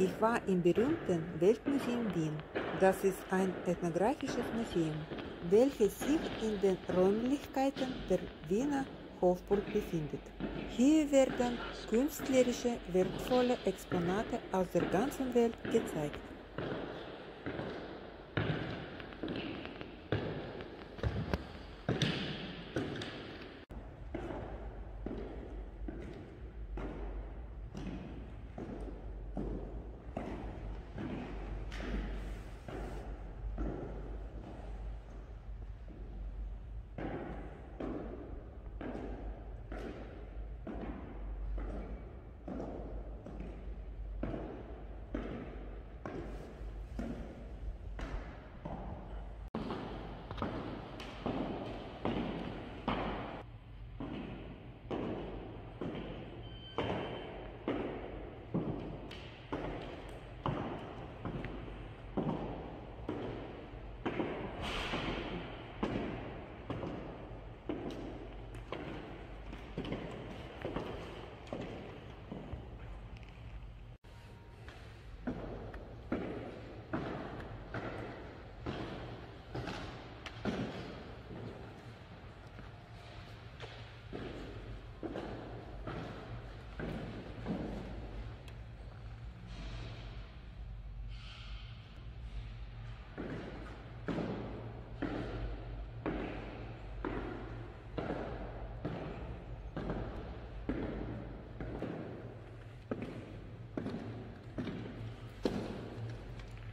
Ich war im berühmten Weltmuseum Wien. Das ist ein ethnografisches Museum, welches sich in den Räumlichkeiten der Wiener Hofburg befindet. Hier werden künstlerische, wertvolle Exponate aus der ganzen Welt gezeigt.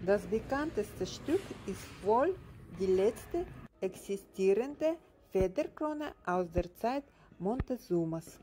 Das bekannteste Stück ist wohl die letzte existierende Federkrone aus der Zeit Montezumas.